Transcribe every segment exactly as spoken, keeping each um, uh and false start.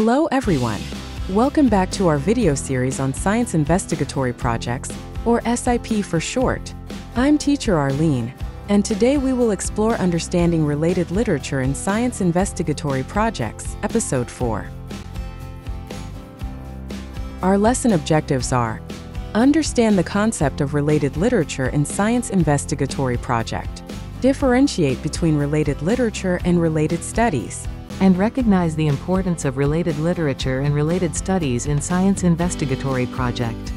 Hello everyone! Welcome back to our video series on Science Investigatory Projects, or S I P for short. I'm teacher Arlene, and today we will explore understanding related literature in Science Investigatory Projects, Episode four. Our lesson objectives are: understand the concept of related literature in Science Investigatory Project, differentiate between related literature and related studies, and recognize the importance of related literature and related studies in Science Investigatory Project.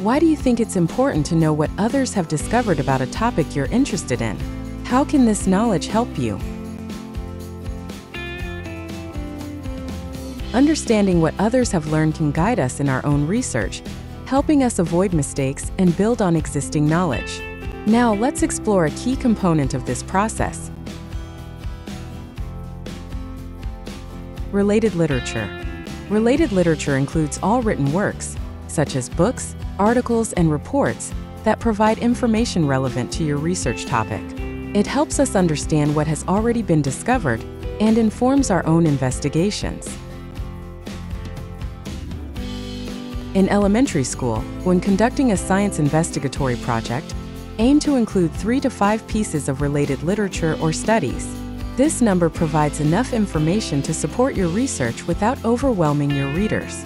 Why do you think it's important to know what others have discovered about a topic you're interested in? How can this knowledge help you? Understanding what others have learned can guide us in our own research, helping us avoid mistakes and build on existing knowledge. Now let's explore a key component of this process: related literature. Related literature includes all written works, such as books, articles, and reports that provide information relevant to your research topic. It helps us understand what has already been discovered and informs our own investigations. In elementary school, when conducting a science investigatory project, aim to include three to five pieces of related literature or studies. This number provides enough information to support your research without overwhelming your readers.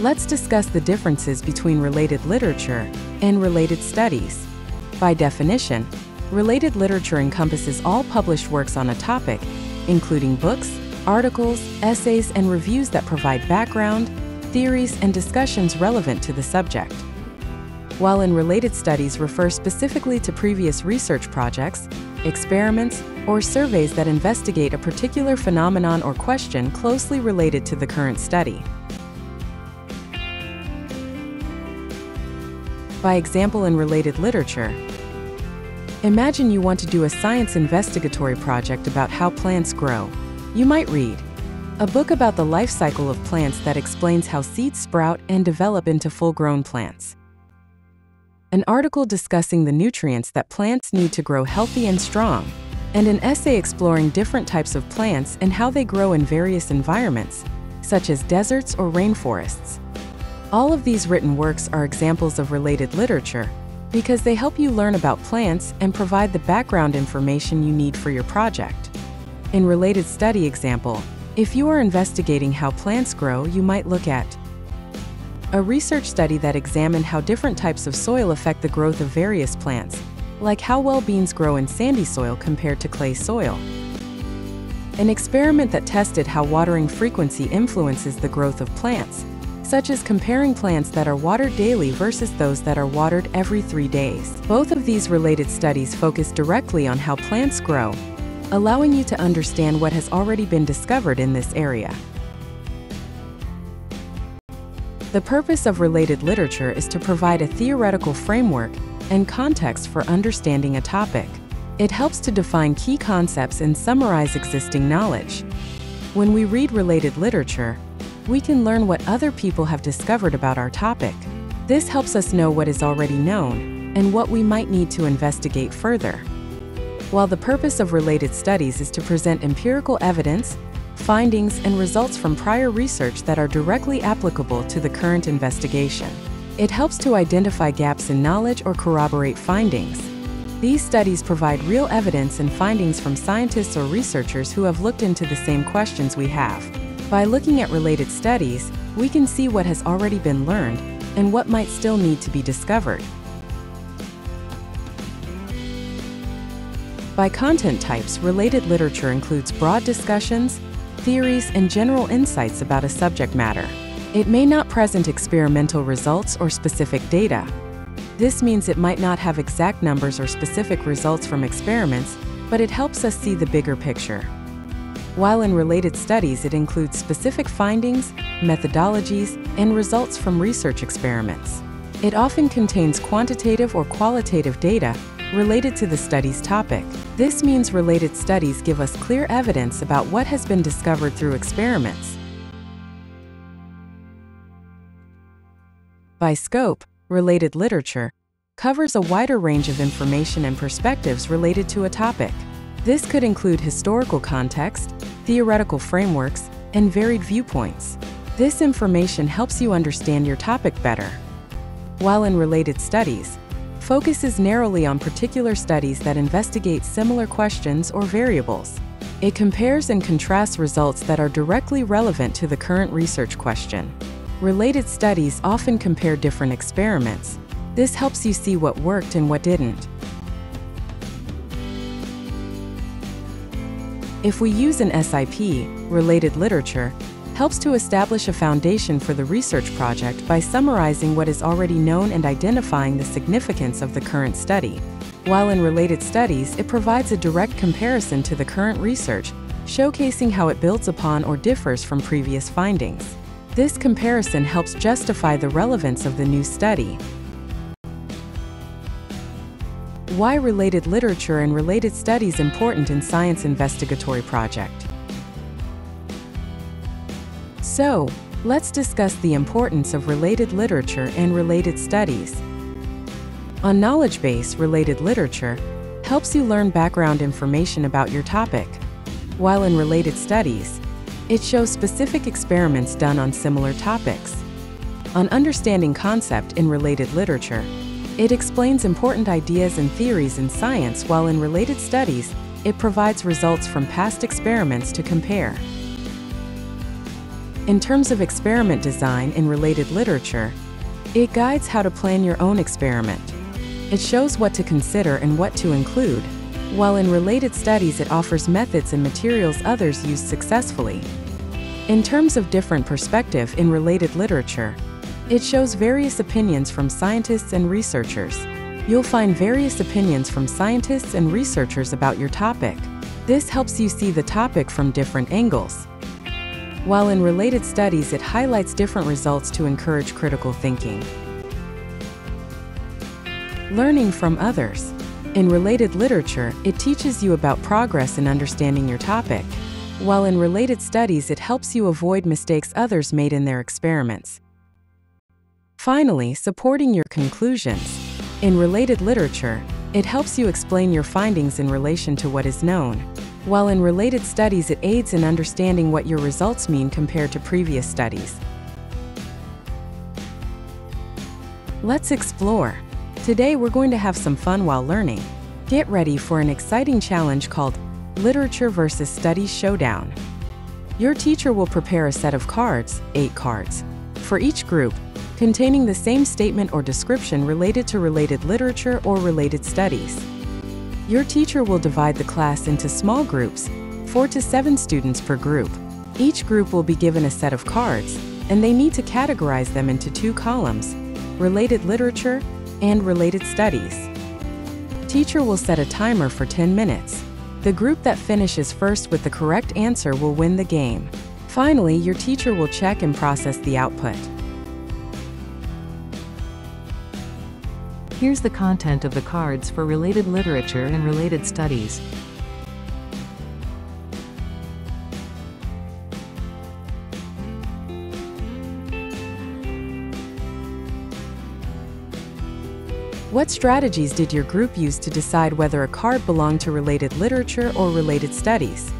Let's discuss the differences between related literature and related studies. By definition, related literature encompasses all published works on a topic, including books, articles, essays, and reviews that provide background, theories, and discussions relevant to the subject. While unrelated studies refer specifically to previous research projects, experiments, or surveys that investigate a particular phenomenon or question closely related to the current study. By example, in related literature, imagine you want to do a science investigatory project about how plants grow. You might read a book about the life cycle of plants that explains how seeds sprout and develop into full-grown plants, an article discussing the nutrients that plants need to grow healthy and strong, and an essay exploring different types of plants and how they grow in various environments, such as deserts or rainforests. All of these written works are examples of related literature because they help you learn about plants and provide the background information you need for your project. In related study example, if you are investigating how plants grow, you might look at a research study that examined how different types of soil affect the growth of various plants, like how well beans grow in sandy soil compared to clay soil. An experiment that tested how watering frequency influences the growth of plants, such as comparing plants that are watered daily versus those that are watered every three days. Both of these related studies focus directly on how plants grow, allowing you to understand what has already been discovered in this area. The purpose of related literature is to provide a theoretical framework and context for understanding a topic. It helps to define key concepts and summarize existing knowledge. When we read related literature, we can learn what other people have discovered about our topic. This helps us know what is already known and what we might need to investigate further. While the purpose of related studies is to present empirical evidence, findings, and results from prior research that are directly applicable to the current investigation, it helps to identify gaps in knowledge or corroborate findings. These studies provide real evidence and findings from scientists or researchers who have looked into the same questions we have. By looking at related studies, we can see what has already been learned and what might still need to be discovered. By content types, related literature includes broad discussions, theories, and general insights about a subject matter. It may not present experimental results or specific data. This means it might not have exact numbers or specific results from experiments, but it helps us see the bigger picture. While in related studies, it includes specific findings, methodologies, and results from research experiments. It often contains quantitative or qualitative data related to the study's topic. This means related studies give us clear evidence about what has been discovered through experiments. By scope, related literature covers a wider range of information and perspectives related to a topic. This could include historical context, theoretical frameworks, and varied viewpoints. This information helps you understand your topic better. While in related studies, focus is narrowly on particular studies that investigate similar questions or variables. It compares and contrasts results that are directly relevant to the current research question. Related studies often compare different experiments. This helps you see what worked and what didn't. If we use an S I P, related literature helps to establish a foundation for the research project by summarizing what is already known and identifying the significance of the current study. While in related studies, it provides a direct comparison to the current research, showcasing how it builds upon or differs from previous findings. This comparison helps justify the relevance of the new study. Why related literature and related studies important in Science Investigatory Project? So, let's discuss the importance of related literature and related studies. On knowledge base, related literature helps you learn background information about your topic. While in related studies, it shows specific experiments done on similar topics. On understanding concept in related literature, it explains important ideas and theories in science, while in related studies, it provides results from past experiments to compare. In terms of experiment design in related literature, it guides how to plan your own experiment. It shows what to consider and what to include, while in related studies it offers methods and materials others use successfully. In terms of different perspective in related literature, it shows various opinions from scientists and researchers. You'll find various opinions from scientists and researchers about your topic. This helps you see the topic from different angles. While in related studies, it highlights different results to encourage critical thinking. Learning from others. In related literature, it teaches you about progress in understanding your topic. While in related studies, it helps you avoid mistakes others made in their experiments. Finally, supporting your conclusions. In related literature, it helps you explain your findings in relation to what is known. While in related studies, it aids in understanding what your results mean compared to previous studies. Let's explore. Today we're going to have some fun while learning. Get ready for an exciting challenge called Literature versus Studies Showdown. Your teacher will prepare a set of cards, eight cards, for each group, containing the same statement or description related to related literature or related studies. Your teacher will divide the class into small groups, four to seven students per group. Each group will be given a set of cards, and they need to categorize them into two columns, related literature and related studies. Teacher will set a timer for ten minutes. The group that finishes first with the correct answer will win the game. Finally, your teacher will check and process the output. Here's the content of the cards for related literature and related studies. What strategies did your group use to decide whether a card belonged to related literature or related studies?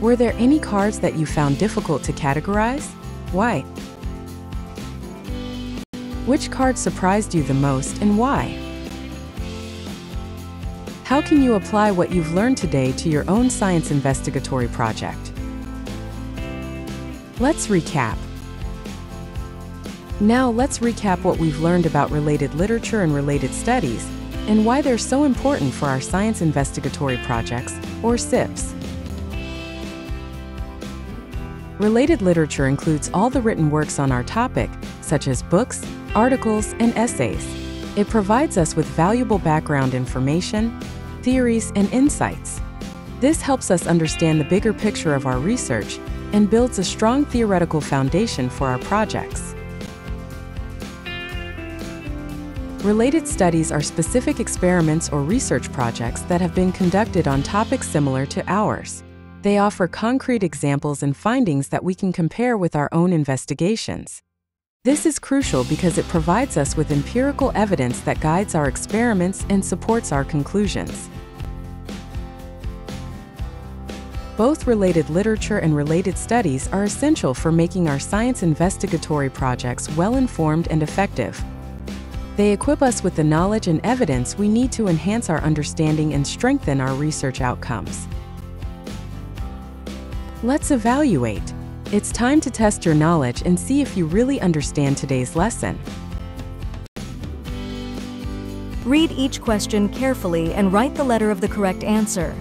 Were there any cards that you found difficult to categorize? Why? Which card surprised you the most and why? How can you apply what you've learned today to your own science investigatory project? Let's recap. Now let's recap what we've learned about related literature and related studies, and why they're so important for our Science Investigatory Projects, or S I Ps. Related literature includes all the written works on our topic, such as books, articles, and essays. It provides us with valuable background information, theories, and insights. This helps us understand the bigger picture of our research and builds a strong theoretical foundation for our projects. Related studies are specific experiments or research projects that have been conducted on topics similar to ours. They offer concrete examples and findings that we can compare with our own investigations. This is crucial because it provides us with empirical evidence that guides our experiments and supports our conclusions. Both related literature and related studies are essential for making our science investigatory projects well-informed and effective. They equip us with the knowledge and evidence we need to enhance our understanding and strengthen our research outcomes. Let's evaluate. It's time to test your knowledge and see if you really understand today's lesson. Read each question carefully and write the letter of the correct answer.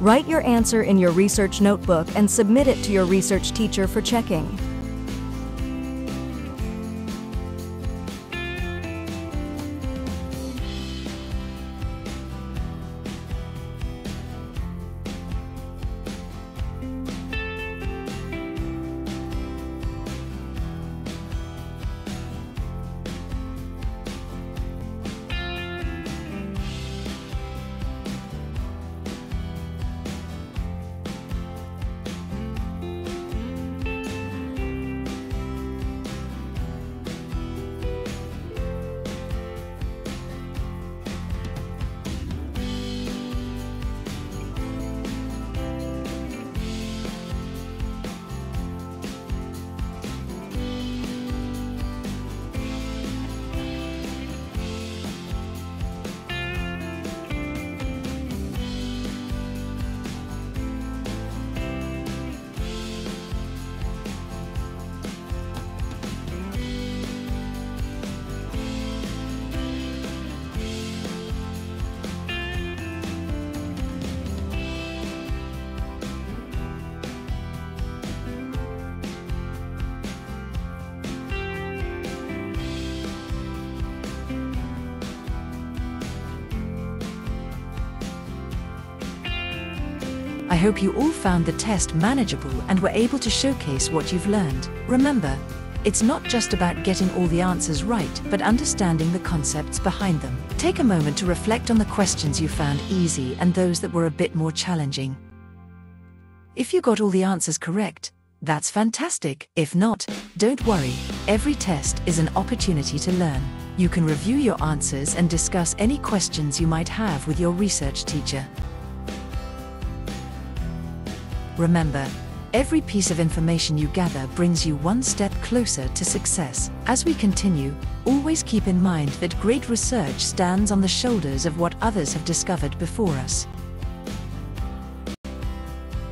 Write your answer in your research notebook and submit it to your research teacher for checking. I hope you all found the test manageable and were able to showcase what you've learned. Remember, it's not just about getting all the answers right, but understanding the concepts behind them. Take a moment to reflect on the questions you found easy and those that were a bit more challenging. If you got all the answers correct, that's fantastic. If not, don't worry. Every test is an opportunity to learn. You can review your answers and discuss any questions you might have with your research teacher. Remember, every piece of information you gather brings you one step closer to success. As we continue, always keep in mind that great research stands on the shoulders of what others have discovered before us.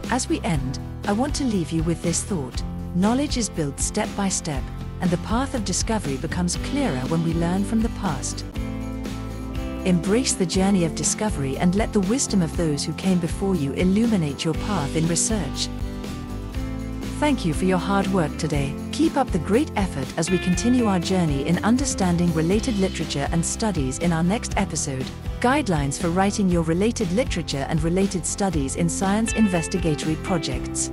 As we end, I want to leave you with this thought. Knowledge is built step by step, and the path of discovery becomes clearer when we learn from the past. Embrace the journey of discovery and let the wisdom of those who came before you illuminate your path in research. Thank you for your hard work today. Keep up the great effort as we continue our journey in understanding related literature and studies in our next episode, Guidelines for Writing Your Related Literature and Related Studies in Science Investigatory Projects.